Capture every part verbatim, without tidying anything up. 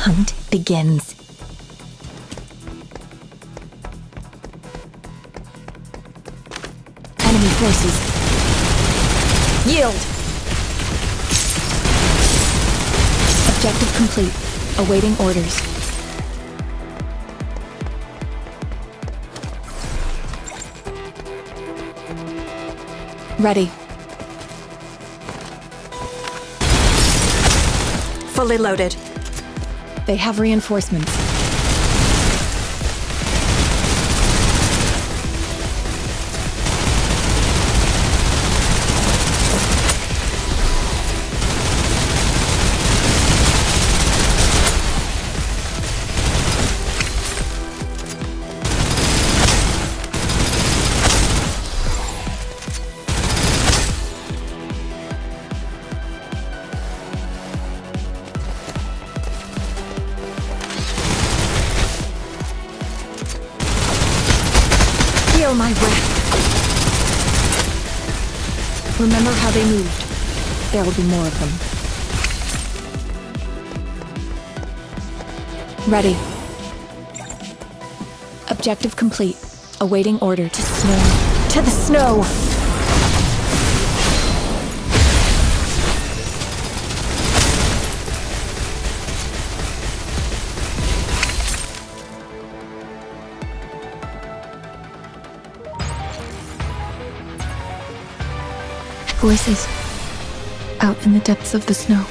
hunt begins. Enemy forces. Yield! Objective complete. Awaiting orders. Ready. Fully loaded. They have reinforcements. My breath. Remember how they moved. There will be more of them. Ready. Objective complete. Awaiting order to snow. To the snow! Voices out in the depths of the snow.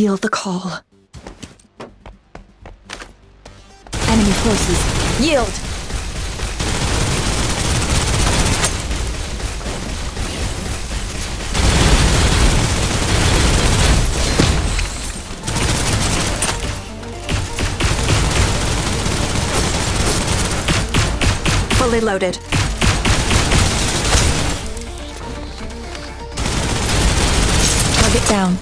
feel the call. Enemy forces, yield! Fully loaded. Target down.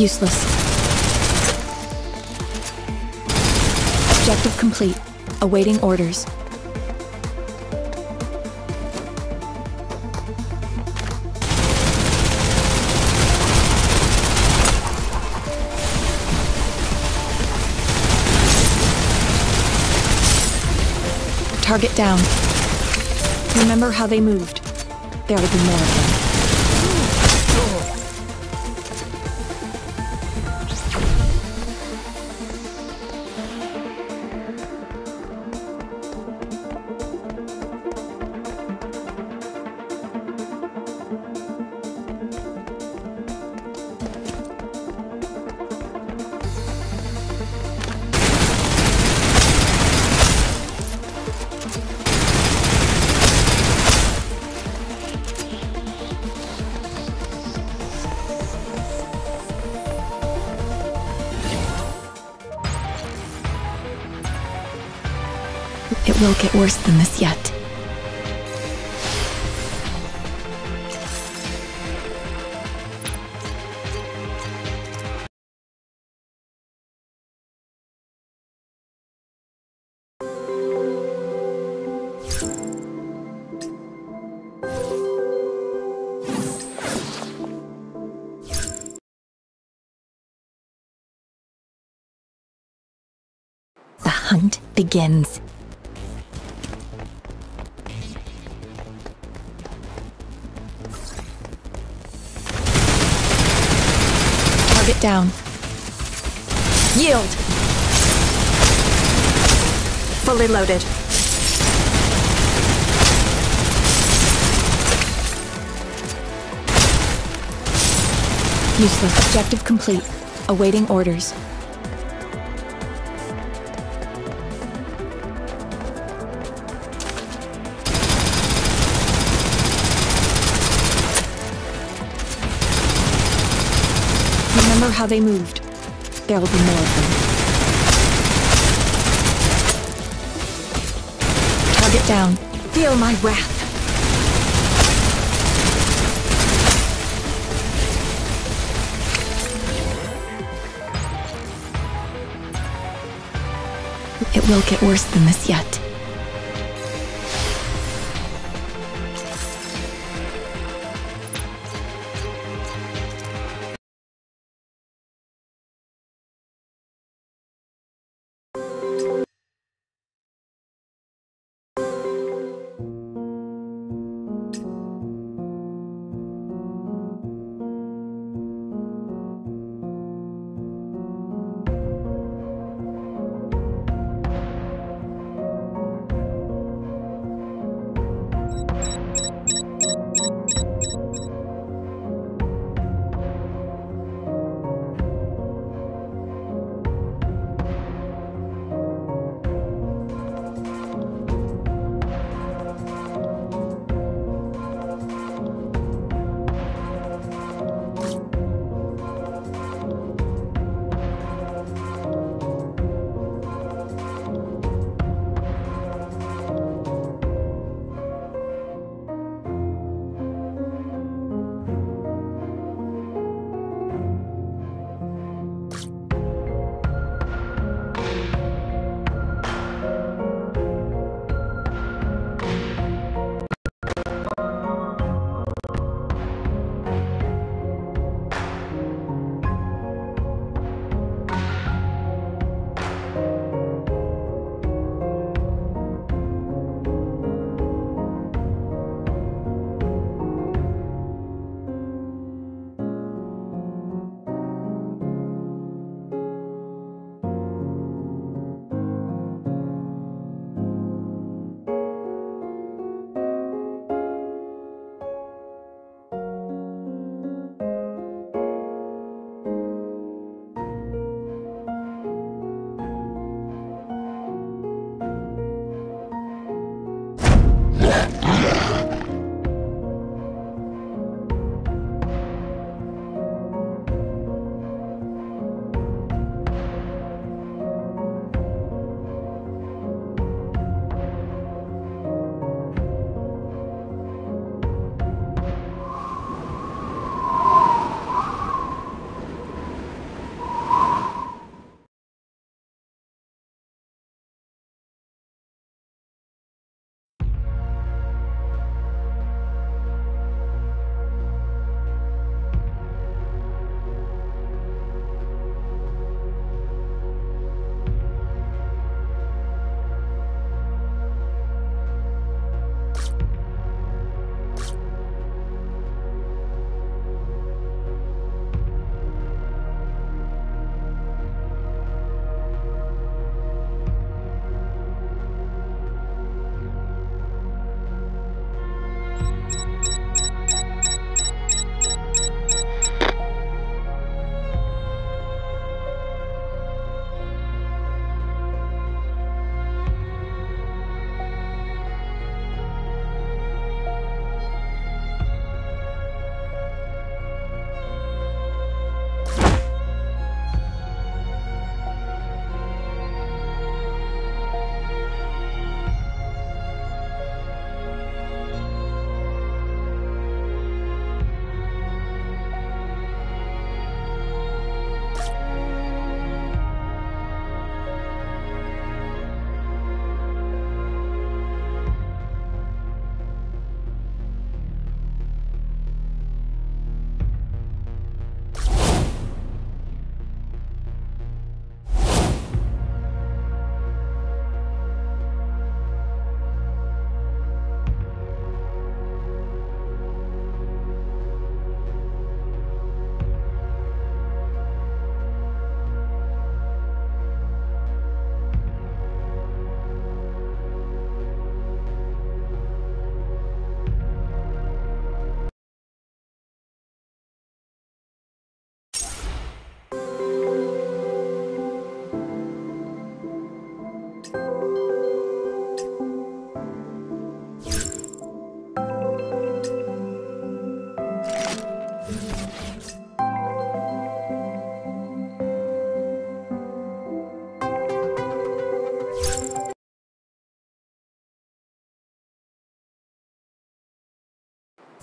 Useless. Objective complete. Awaiting orders. Target down. Remember how they moved. There will be more of them. It will get worse than this yet. The hunt begins. It down. Yield. Fully loaded. Useless. Objective complete. Awaiting orders. Remember how they moved. There will be more of them. Target down. Feel my wrath. It will get worse than this yet.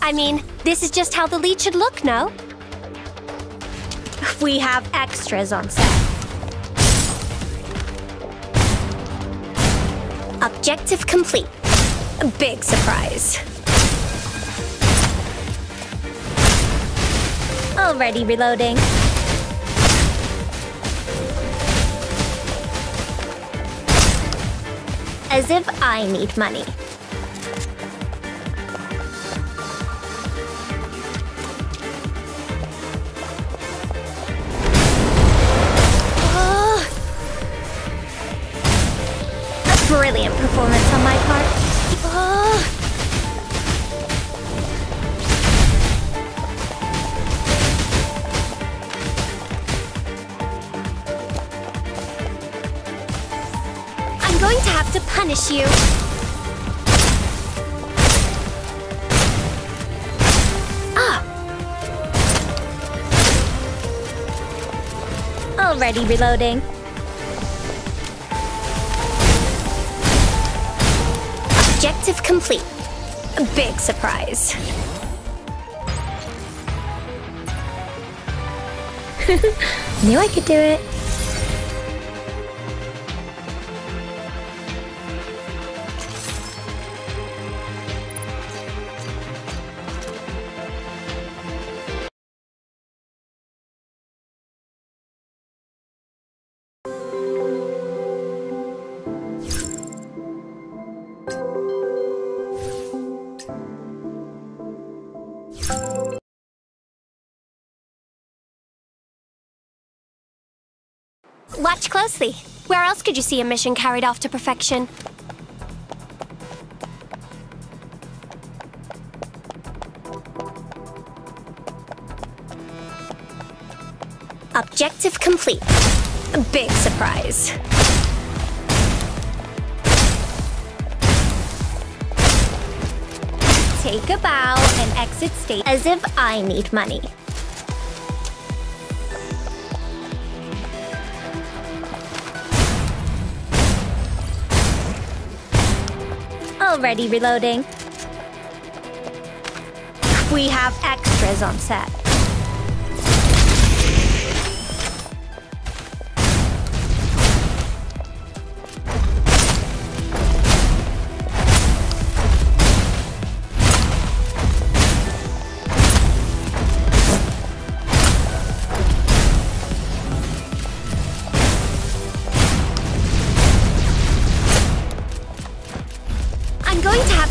I mean, this is just how the lead should look, no? We have extras on set. Objective complete. A big surprise. Already reloading. As if I need money. Brilliant performance on my part. Oh. I'm going to have to punish you. Ah! Already reloading. Objective complete. A big surprise. Knew I could do it. Watch closely. Where else could you see a mission carried off to perfection? Objective complete. A big surprise. Take a bow and exit stage as if I need money. Already reloading. We have extras on set.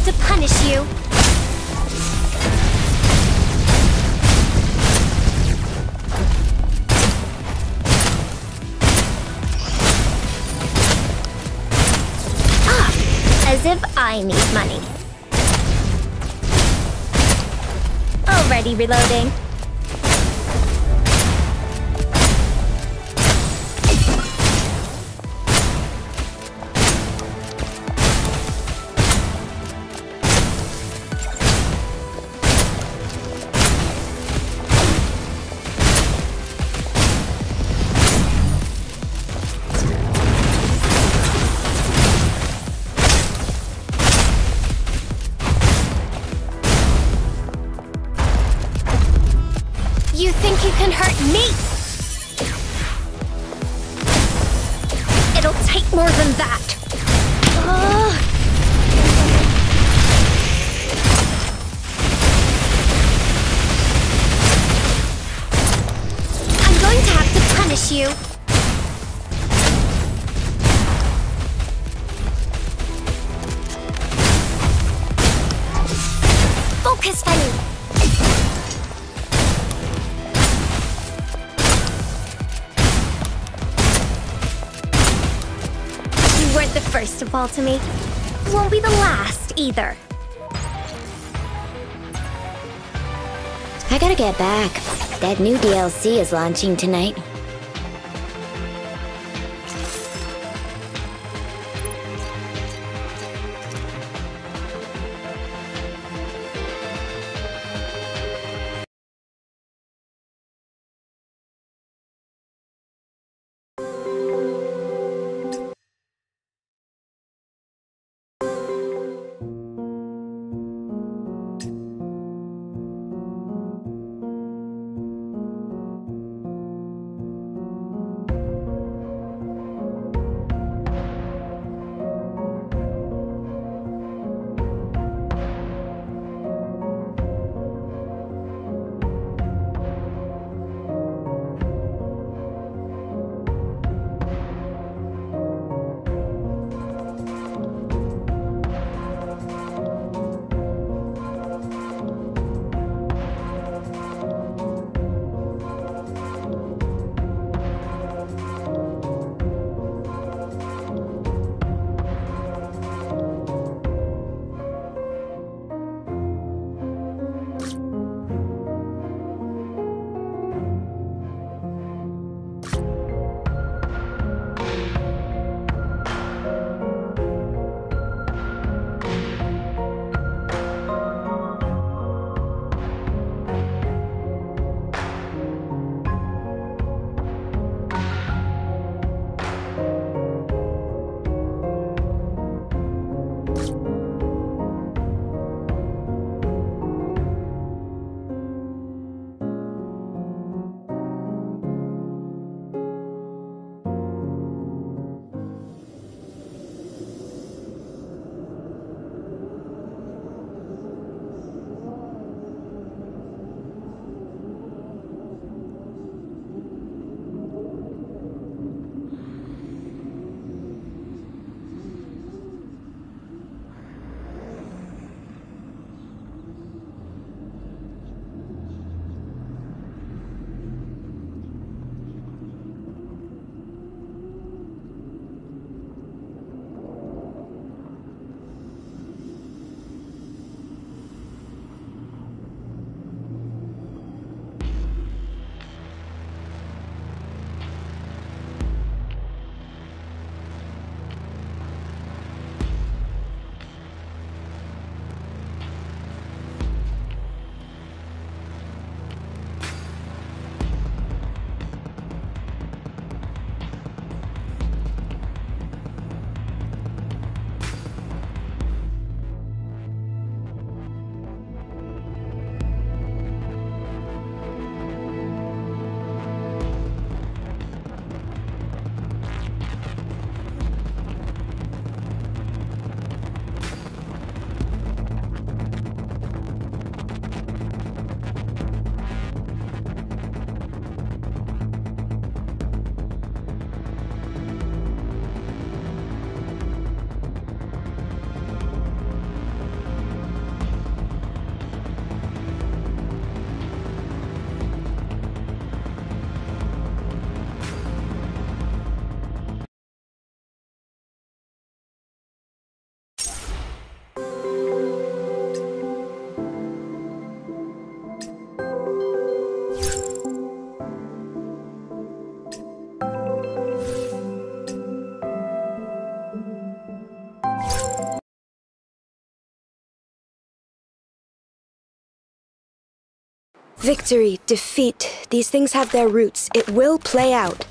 To punish you. Ah, as if I need money. Already reloading. You think you can hurt me? It'll take more than that. Ugh. I'm going to have to punish you. Focus, Fanny. The first to fall to me won't be the last either. I gotta get back. That new D L C is launching tonight. Victory, defeat, these things have their roots. It will play out.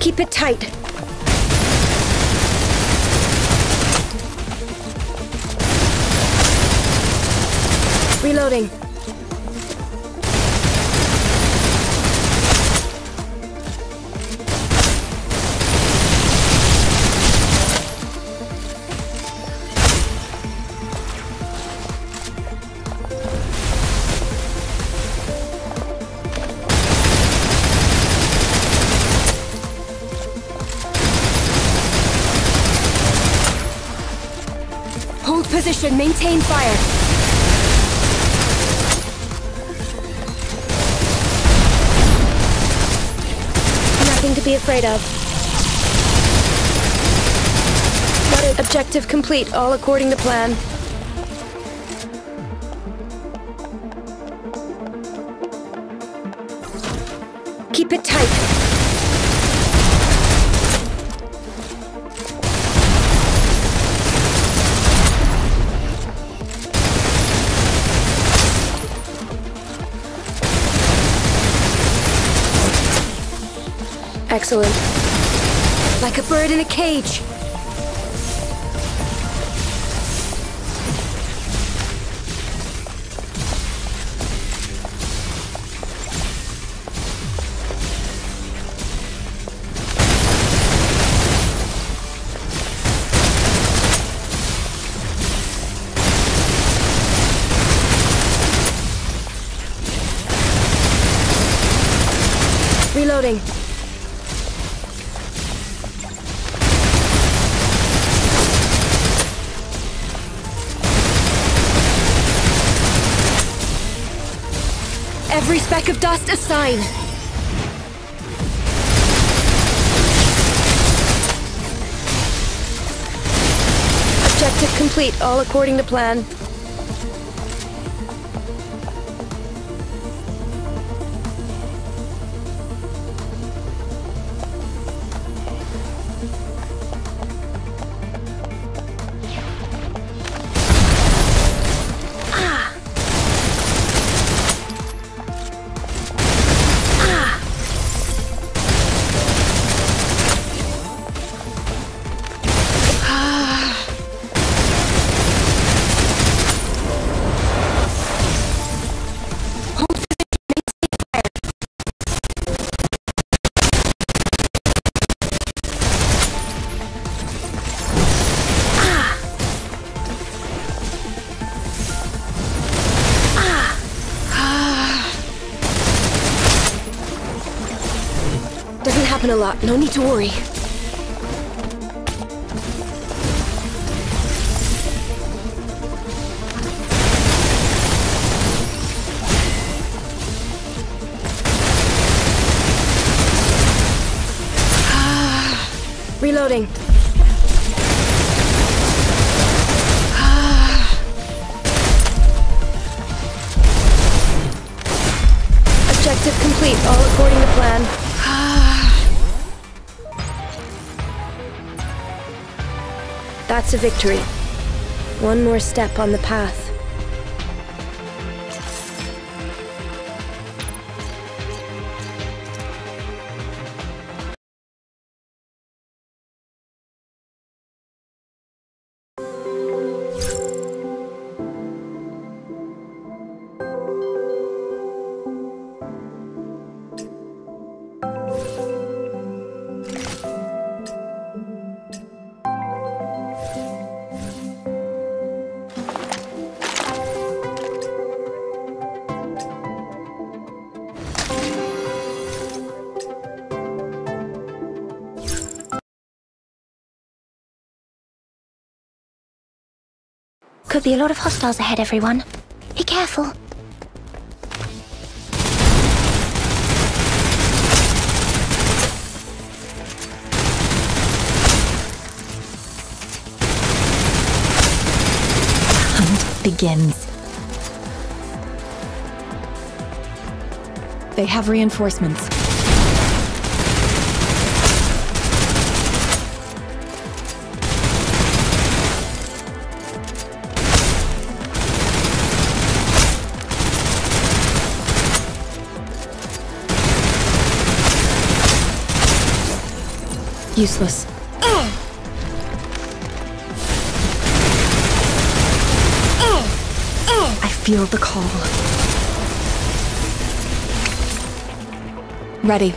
Keep it tight. Reloading. Position, maintain fire. Nothing to be afraid of. Got it. Objective complete, all according to plan. Keep it tight. Excellent. Like a bird in a cage. Reloading. Every speck of dust a sign. Objective complete, all according to plan. A lot. No need to worry. Reloading. Objective complete, all according to plan. That's a victory. One more step on the path. Could be a lot of hostiles ahead, everyone. Be careful. begins. They have reinforcements. Useless. Ugh. Ugh. Ugh. I feel the call. Ready.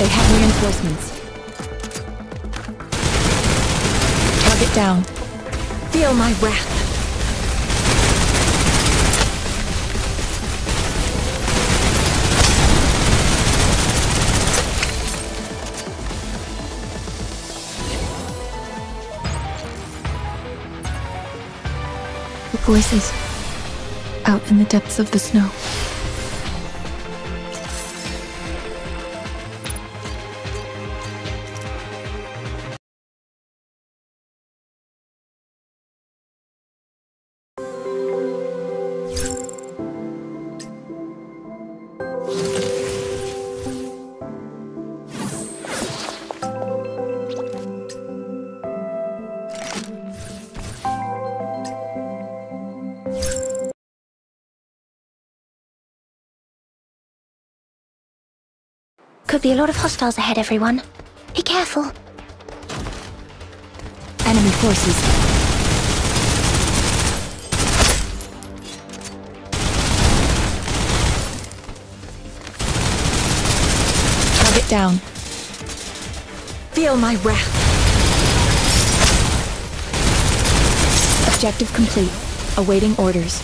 They have reinforcements. Target down. Feel my wrath. Voices out in the depths of the snow. Could be a lot of hostiles ahead, everyone. Be careful. Enemy forces. Target down. Feel my wrath. Objective complete. Awaiting orders.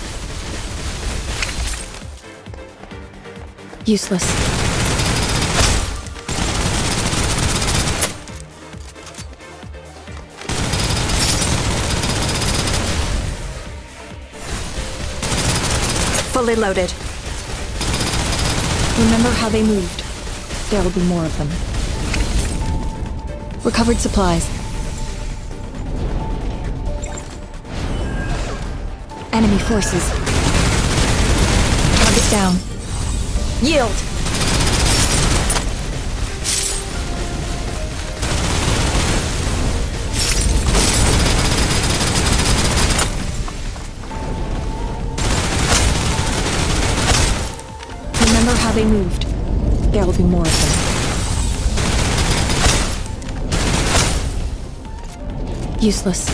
Useless. Fully loaded. Remember how they moved. There will be more of them. Recovered supplies. Enemy forces. Target down. Yield! How they moved. There will be more of them. Useless.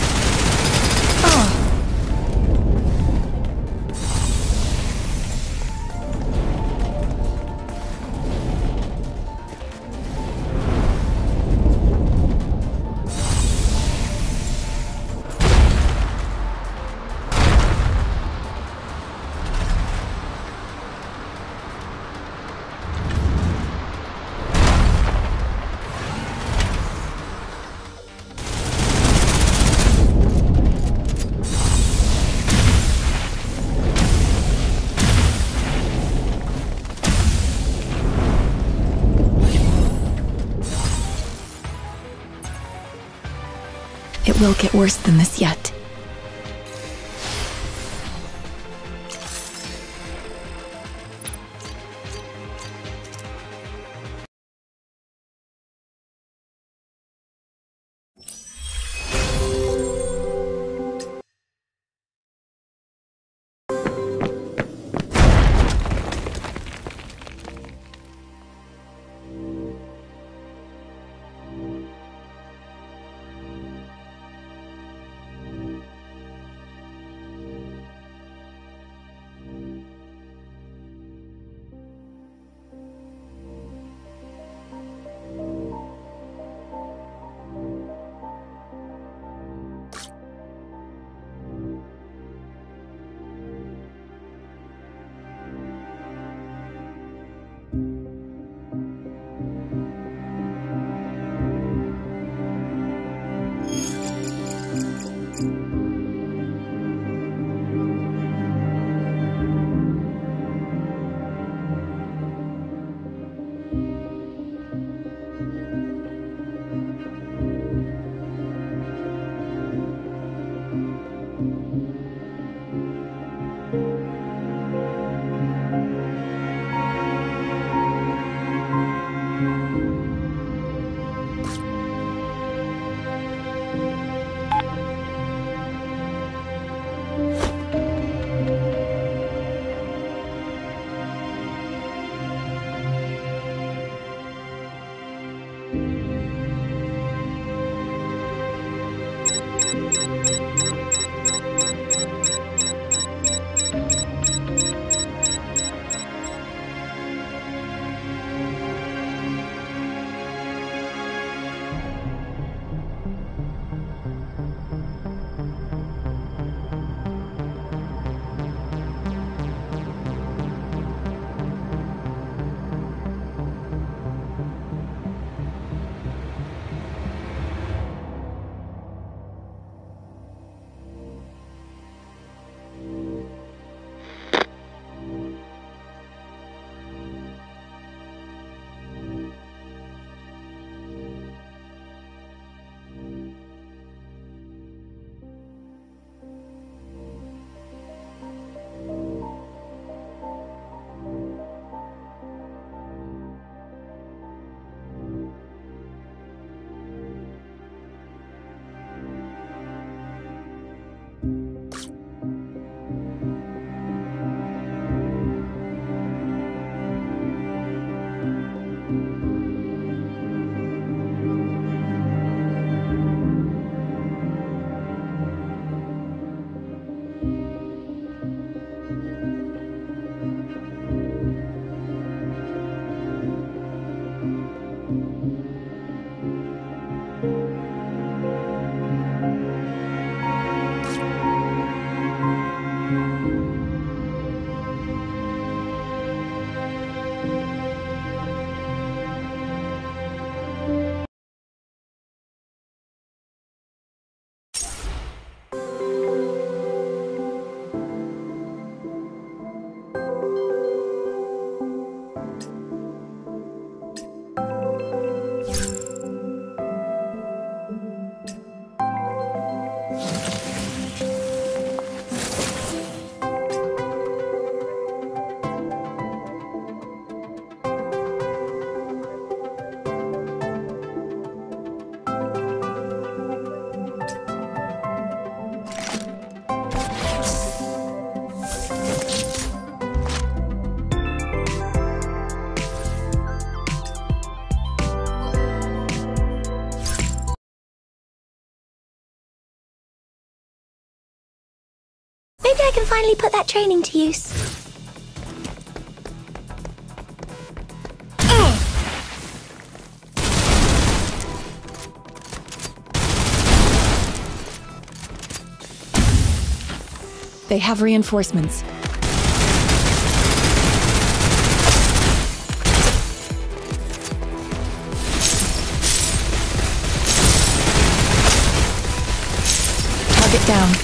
It will get worse than this yet. I can finally put that training to use. They have reinforcements. Target down.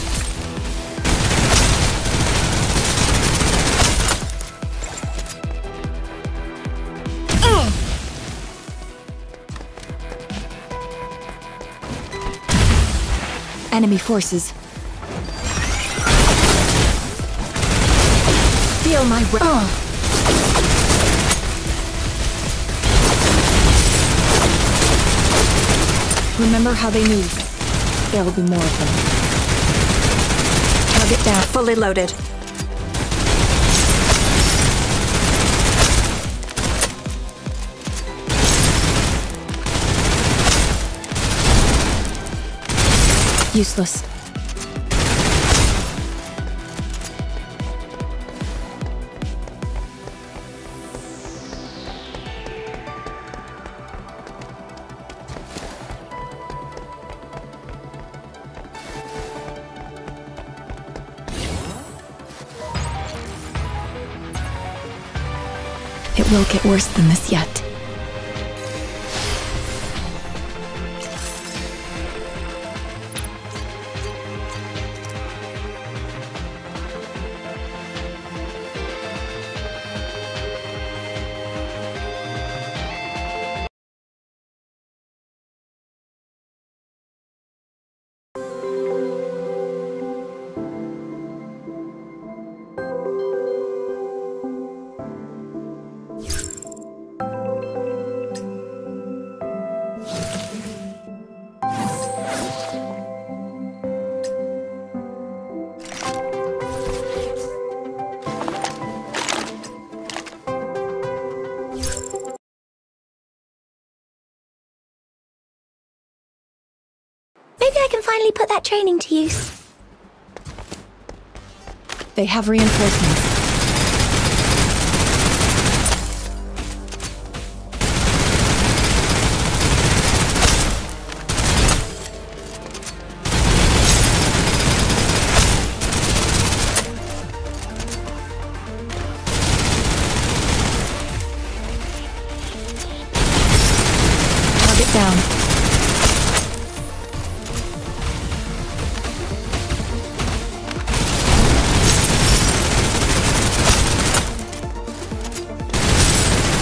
Uh. Enemy forces. Feel my wrath. Uh. Remember how they moved. There will be more of them. Target down. Fully loaded. Useless. It will get worse than this yet. Maybe I can finally put that training to use. They have reinforcements. Target down.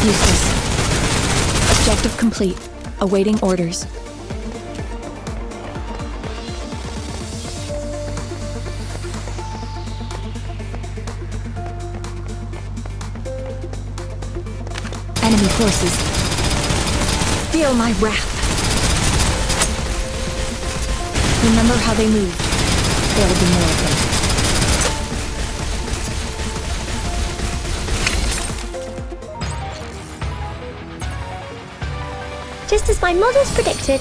Useless. Objective complete. Awaiting orders. Enemy forces. Feel my wrath. Remember how they moved. There will be more of them. Just as my models predicted.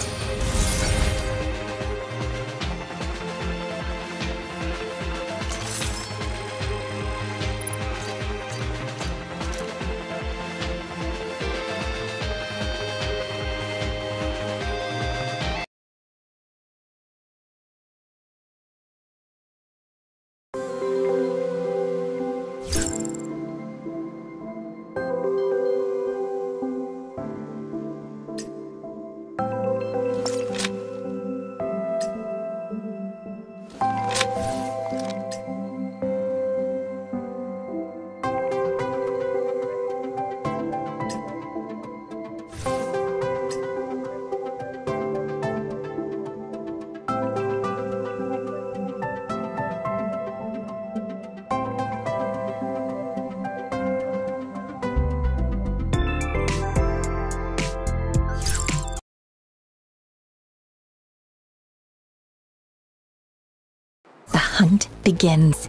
The hunt begins.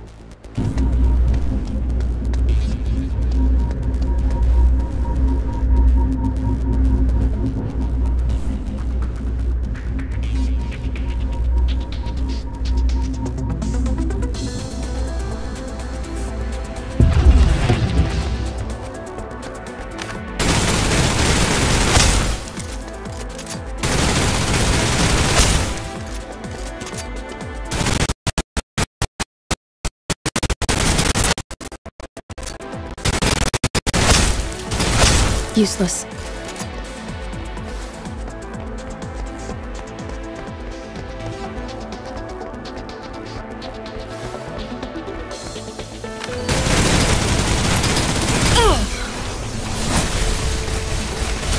Useless.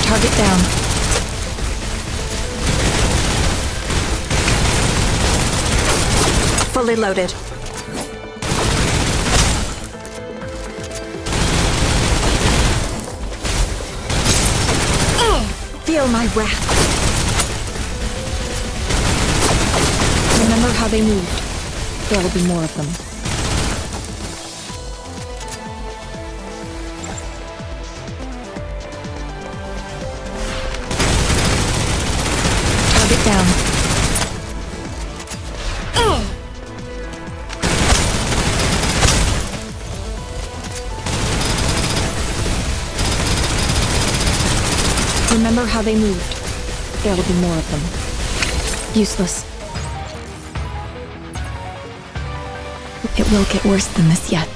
Target down. Fully loaded. Ugh. Feel my wrath. Remember how they moved. There will be more of them. Target down. Remember how they moved. There will be more of them. Useless. It will get worse than this yet.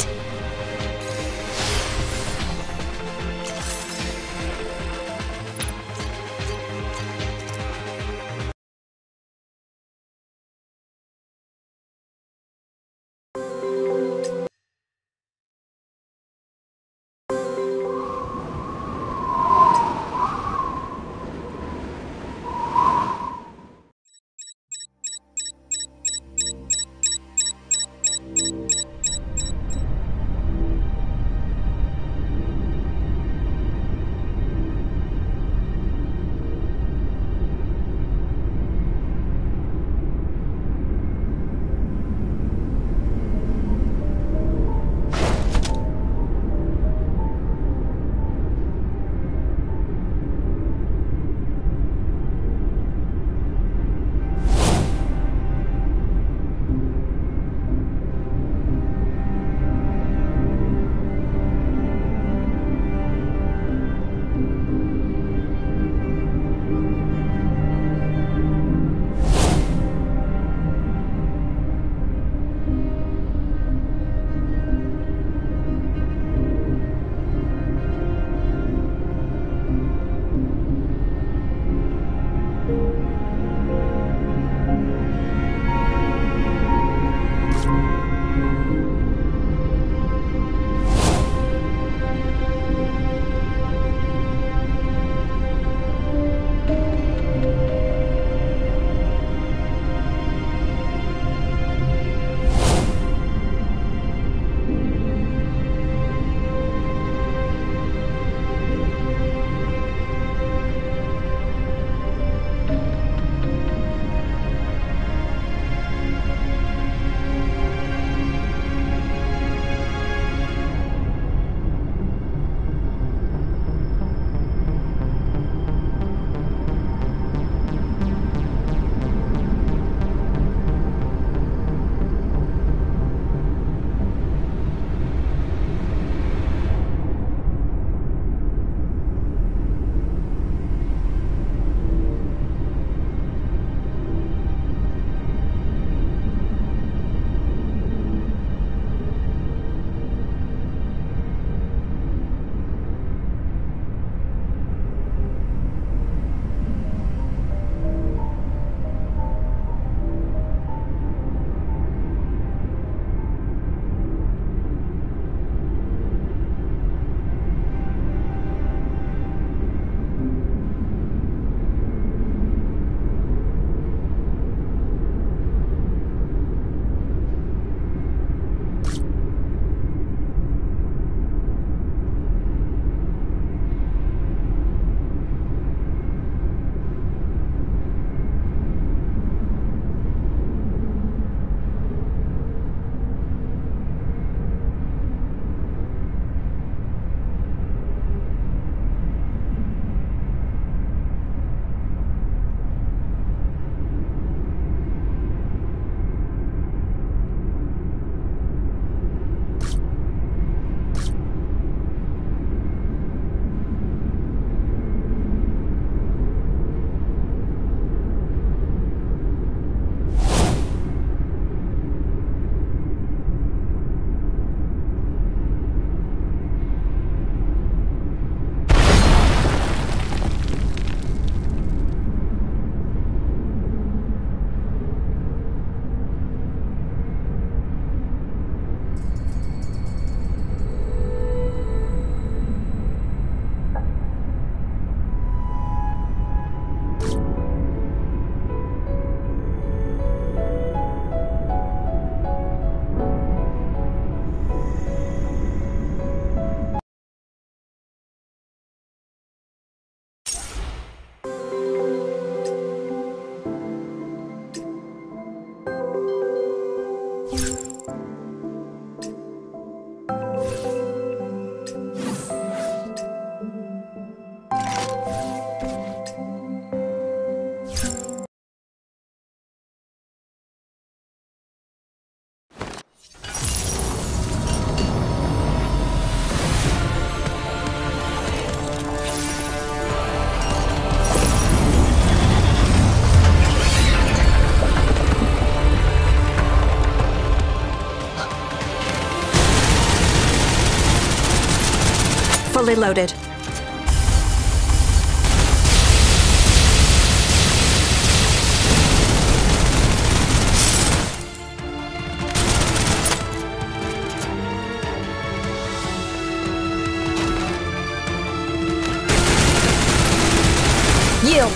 fully loaded. Yield.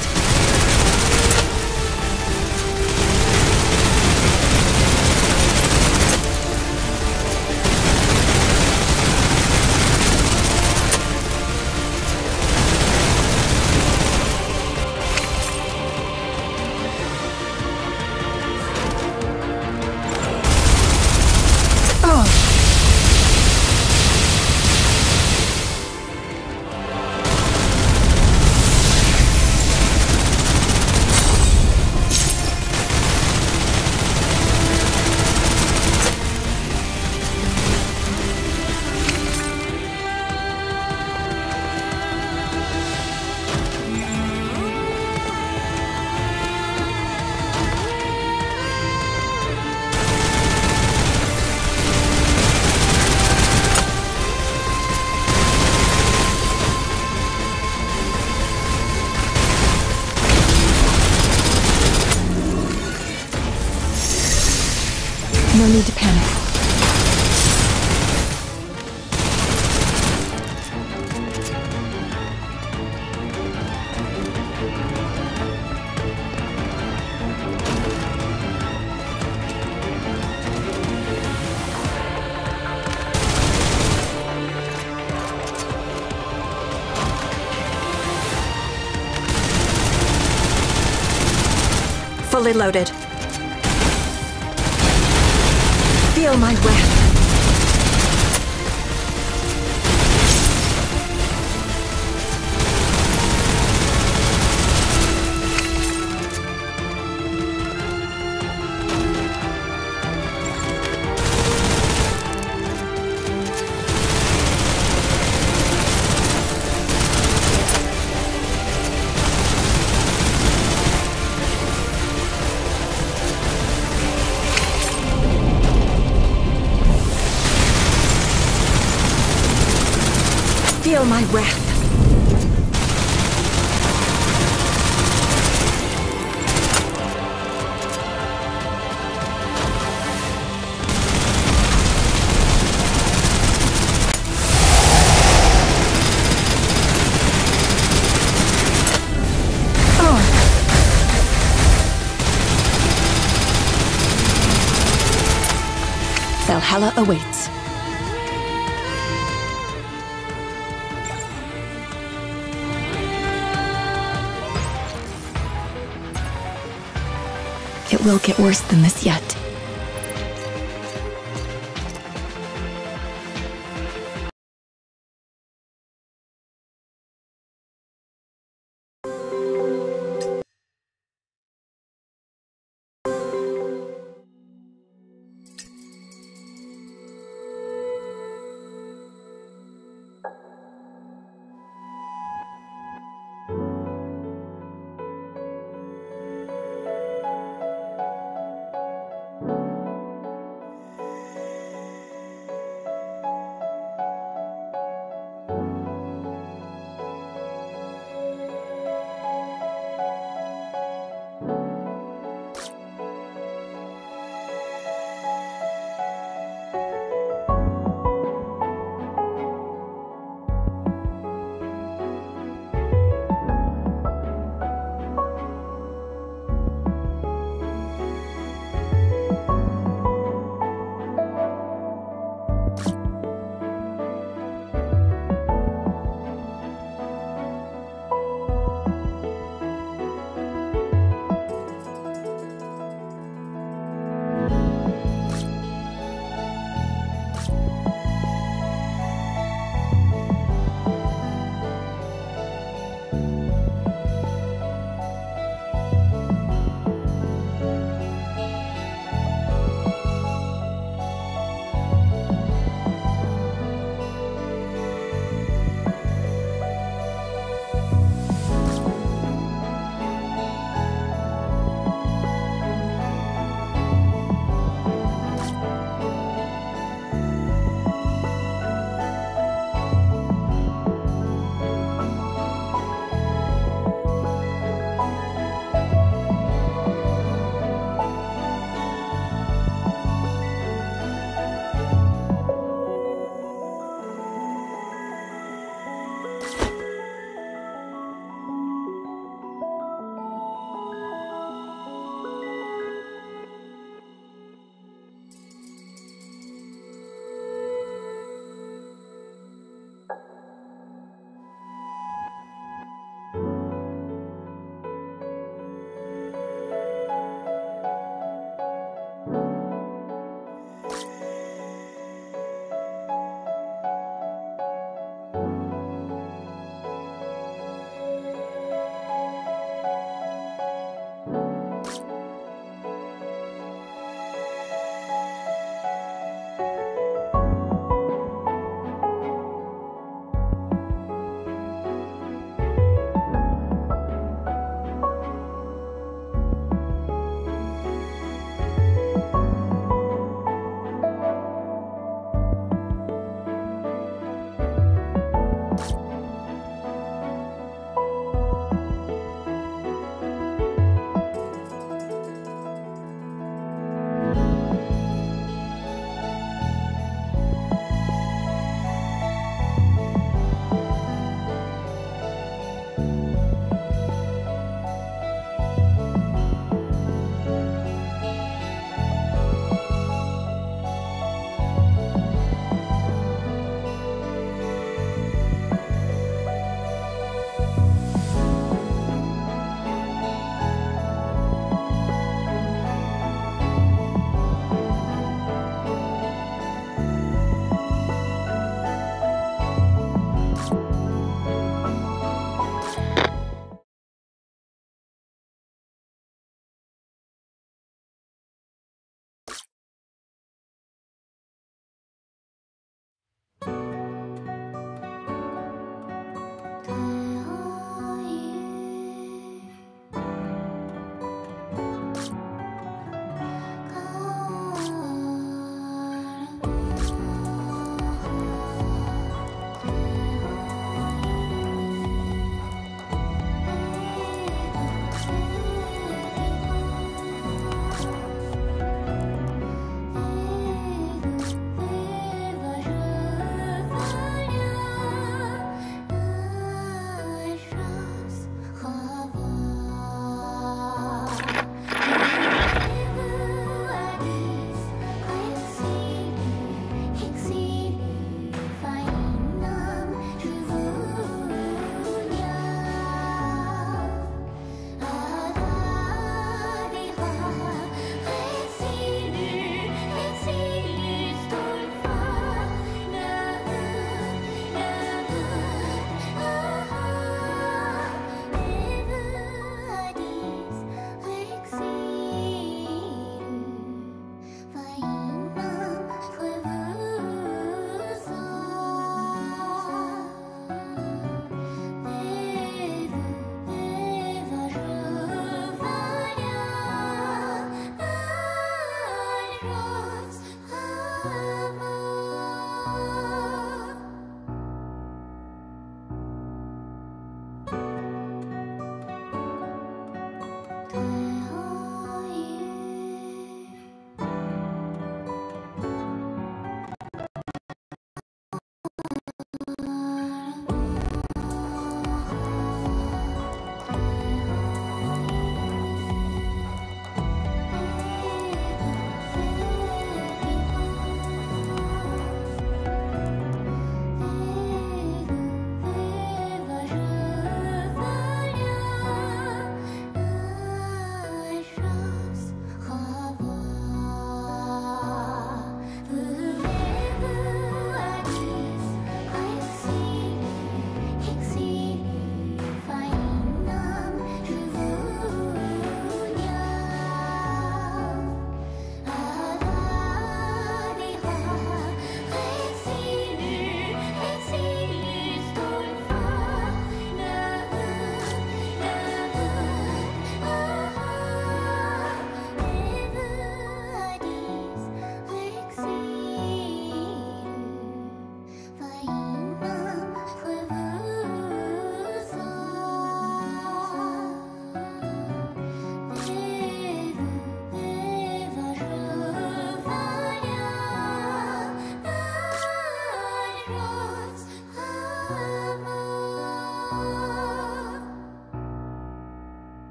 No need to panic. Fully loaded. Feel my wrath. Feel my wrath. Oh. Valhalla awaits. It will get worse than this yet.